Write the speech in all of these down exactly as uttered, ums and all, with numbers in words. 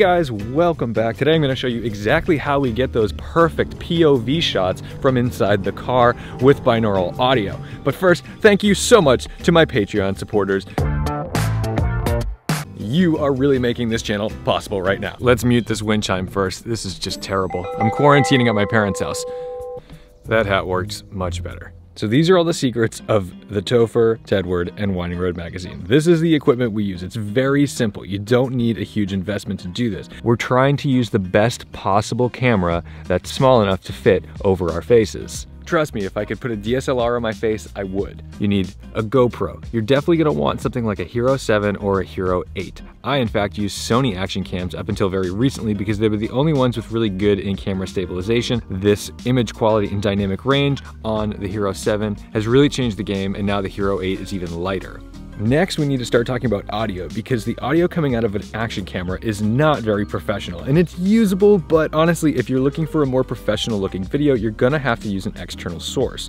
guys, welcome back. Today I'm going to show you exactly how we get those perfect P O V shots from inside the car with binaural audio. But first, thank you so much to my Patreon supporters. You are really making this channel possible right now. Let's mute this wind chime first. This is just terrible. I'm quarantining at my parents' house. That hat works much better. So these are all the secrets of the Topher, Tedward, and Whining Road Magazine. This is the equipment we use. It's very simple. You don't need a huge investment to do this. We're trying to use the best possible camera that's small enough to fit over our faces. Trust me, if I could put a D S L R on my face, I would. You need a GoPro. You're definitely gonna want something like a Hero seven or a Hero eight. I, in fact, used Sony action cams up until very recently because they were the only ones with really good in-camera stabilization. This image quality and dynamic range on the Hero seven has really changed the game, and now the Hero eight is even lighter. Next, we need to start talking about audio, because the audio coming out of an action camera is not very professional, and it's usable, but honestly, if you're looking for a more professional looking video, you're gonna have to use an external source.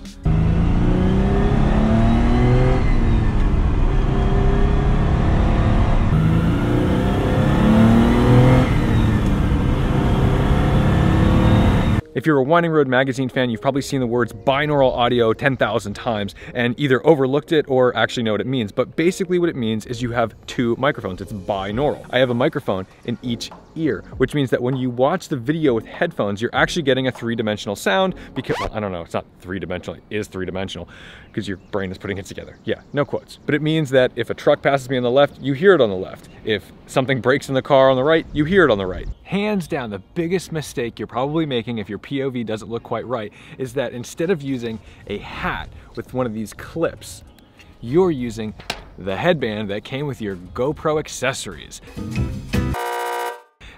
If you're a Whining Road Magazine fan, you've probably seen the words binaural audio ten thousand times and either overlooked it or actually know what it means. But basically what it means is you have two microphones. It's binaural. I have a microphone in each ear, which means that when you watch the video with headphones, you're actually getting a three-dimensional sound because, well, I don't know, it's not three-dimensional, it is three-dimensional because your brain is putting it together. Yeah, no quotes. But it means that if a truck passes me on the left, you hear it on the left. If something breaks in the car on the right, you hear it on the right. Hands down, the biggest mistake you're probably making if you're P O V doesn't look quite right is that instead of using a hat with one of these clips, you're using the headband that came with your GoPro accessories.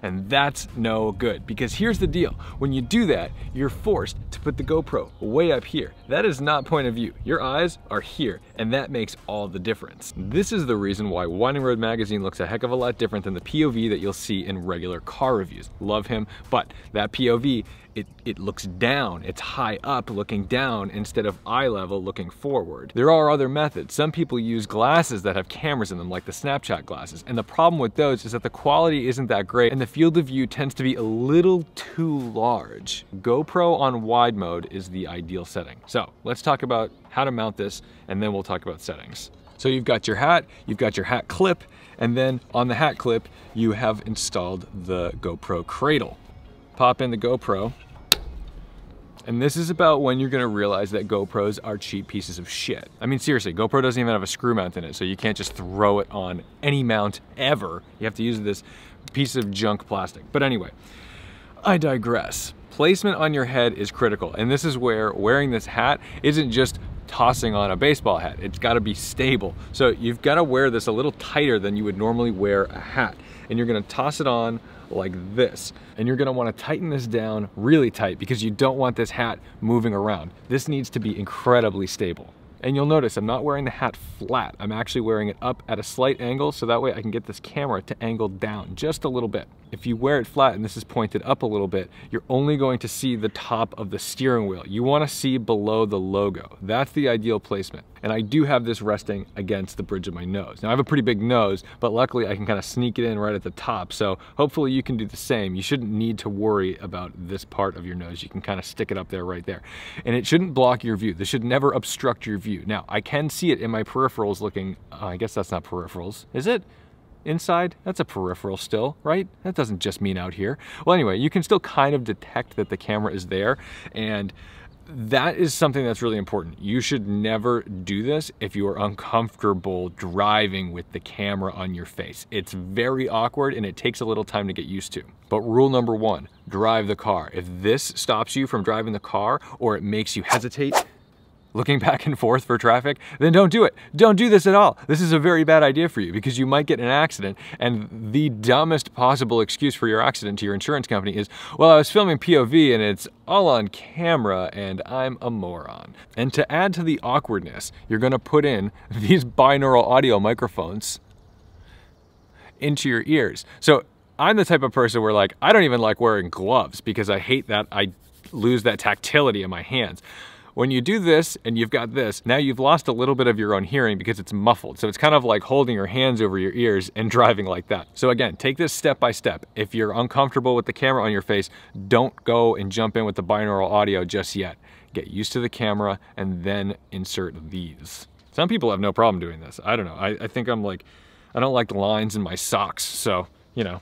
And that's no good, because here's the deal. When you do that, you're forced to put the GoPro way up here. That is not point of view. Your eyes are here, and that makes all the difference. This is the reason why Whining Road Magazine looks a heck of a lot different than the P O V that you'll see in regular car reviews. Love him, but that P O V, It, it looks down, it's high up looking down instead of eye level looking forward. There are other methods. Some people use glasses that have cameras in them, like the Snapchat glasses. And the problem with those is that the quality isn't that great and the field of view tends to be a little too large. GoPro on wide mode is the ideal setting. So let's talk about how to mount this, and then we'll talk about settings. So you've got your hat, you've got your hat clip, and then on the hat clip, you have installed the GoPro cradle. Pop in the GoPro. And this is about when you're gonna realize that GoPros are cheap pieces of shit. I mean, seriously, GoPro doesn't even have a screw mount in it, so you can't just throw it on any mount ever. You have to use this piece of junk plastic. But anyway, I digress. Placement on your head is critical, and this is where wearing this hat isn't just tossing on a baseball hat. It's gotta be stable. So you've gotta wear this a little tighter than you would normally wear a hat. And you're gonna toss it on like this. And you're gonna wanna tighten this down really tight because you don't want this hat moving around. This needs to be incredibly stable. And you'll notice I'm not wearing the hat flat. I'm actually wearing it up at a slight angle so that way I can get this camera to angle down just a little bit. If you wear it flat and this is pointed up a little bit, you're only going to see the top of the steering wheel. You wanna see below the logo. That's the ideal placement. And I do have this resting against the bridge of my nose. Now I have a pretty big nose, but luckily I can kind of sneak it in right at the top. So hopefully you can do the same. You shouldn't need to worry about this part of your nose. You can kind of stick it up there right there. And it shouldn't block your view. This should never obstruct your view. Now I can see it in my peripherals looking, uh, I guess that's not peripherals, is it? Inside, that's a peripheral still, right? That doesn't just mean out here. Well, anyway, you can still kind of detect that the camera is there, and that is something that's really important. You should never do this if you are uncomfortable driving with the camera on your face. It's very awkward and it takes a little time to get used to. But rule number one, drive the car. If this stops you from driving the car or it makes you hesitate, looking back and forth for traffic, then don't do it. Don't do this at all. This is a very bad idea for you because you might get in an accident, and the dumbest possible excuse for your accident to your insurance company is, well, I was filming P O V and it's all on camera and I'm a moron. And to add to the awkwardness, you're gonna put in these binaural audio microphones into your ears. So I'm the type of person where, like, I don't even like wearing gloves because I hate that I lose that tactility in my hands. When you do this and you've got this, now you've lost a little bit of your own hearing because it's muffled. So it's kind of like holding your hands over your ears and driving like that. So again, take this step by step. If you're uncomfortable with the camera on your face, don't go and jump in with the binaural audio just yet. Get used to the camera and then insert these. Some people have no problem doing this. I don't know. I, I think I'm like, I don't like the lines in my socks, so, you know.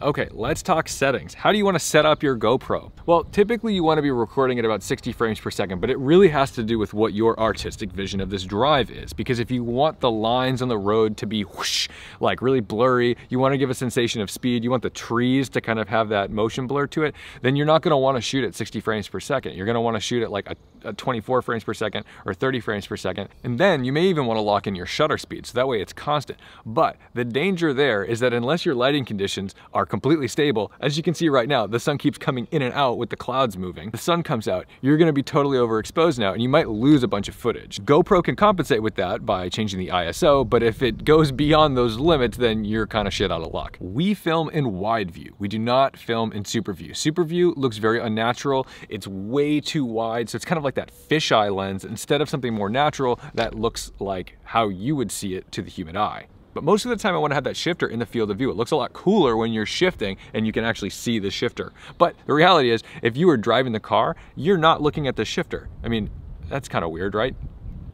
Okay, let's talk settings. How do you want to set up your GoPro? Well, typically you want to be recording at about sixty frames per second, but it really has to do with what your artistic vision of this drive is. Because if you want the lines on the road to be whoosh, like really blurry, you want to give a sensation of speed, you want the trees to kind of have that motion blur to it, then you're not going to want to shoot at sixty frames per second. You're going to want to shoot at like a, a twenty-four frames per second or thirty frames per second. And then you may even want to lock in your shutter speed, so that way it's constant. But the danger there is that unless your lighting conditions are completely stable. As you can see right now, the sun keeps coming in and out with the clouds moving. The sun comes out, you're gonna be totally overexposed now and you might lose a bunch of footage. GoPro can compensate with that by changing the I S O, but if it goes beyond those limits, then you're kind of shit out of luck. We film in wide view. We do not film in super view. Super view looks very unnatural. It's way too wide, so it's kind of like that fisheye lens. Instead of something more natural, that looks like how you would see it to the human eye. But most of the time I wanna have that shifter in the field of view. It looks a lot cooler when you're shifting and you can actually see the shifter. But the reality is, if you were driving the car, you're not looking at the shifter. I mean, that's kind of weird, right?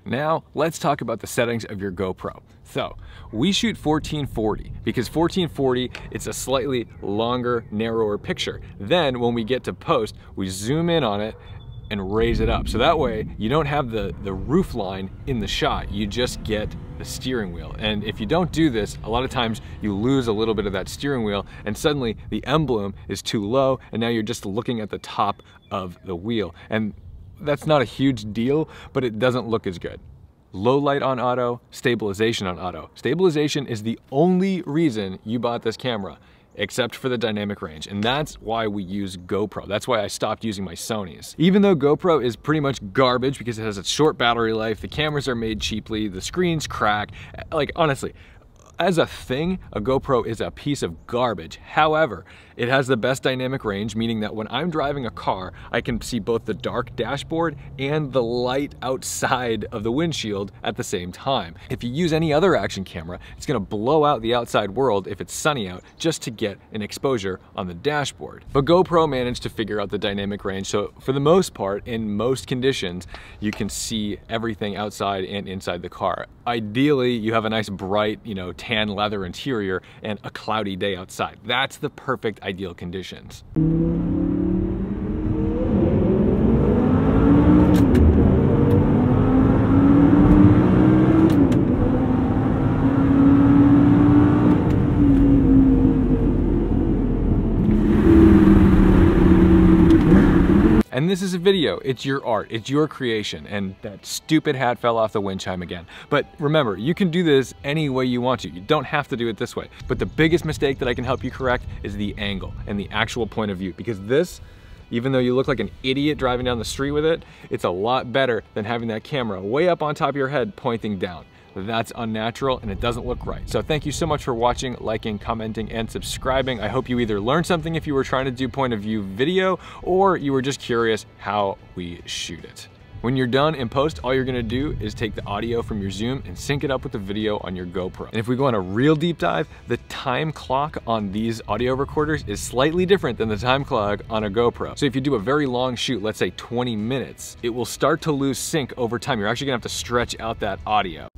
Now, let's talk about the settings of your GoPro. So, we shoot fourteen forty because fourteen forty, it's a slightly longer, narrower picture. Then when we get to post, we zoom in on it and raise it up. So that way you don't have the, the roof line in the shot, you just get the steering wheel. And if you don't do this, a lot of times you lose a little bit of that steering wheel and suddenly the emblem is too low and now you're just looking at the top of the wheel. And that's not a huge deal, but it doesn't look as good. Low light on auto, stabilization on auto. Stabilization is the only reason you bought this camera, except for the dynamic range. And that's why we use GoPro. That's why I stopped using my Sonys. Even though GoPro is pretty much garbage because it has a short battery life, the cameras are made cheaply, the screens crack, like honestly, as a thing, a GoPro is a piece of garbage. However, it has the best dynamic range, meaning that when I'm driving a car, I can see both the dark dashboard and the light outside of the windshield at the same time. If you use any other action camera, it's gonna blow out the outside world if it's sunny out just to get an exposure on the dashboard. But GoPro managed to figure out the dynamic range, so for the most part, in most conditions, you can see everything outside and inside the car. Ideally, you have a nice bright, you know, tan leather interior and a cloudy day outside. That's the perfect ideal conditions. And this is a video, it's your art, it's your creation, and that stupid hat fell off the wind chime again. But remember, you can do this any way you want to. You don't have to do it this way. But the biggest mistake that I can help you correct is the angle and the actual point of view, because this, even though you look like an idiot driving down the street with it, it's a lot better than having that camera way up on top of your head pointing down. That's unnatural and it doesn't look right. So thank you so much for watching, liking, commenting, and subscribing. I hope you either learned something if you were trying to do point of view video, or you were just curious how we shoot it. When you're done in post, all you're gonna do is take the audio from your Zoom and sync it up with the video on your GoPro. And if we go on a real deep dive, the time clock on these audio recorders is slightly different than the time clock on a GoPro. So if you do a very long shoot, let's say twenty minutes, it will start to lose sync over time. You're actually gonna have to stretch out that audio.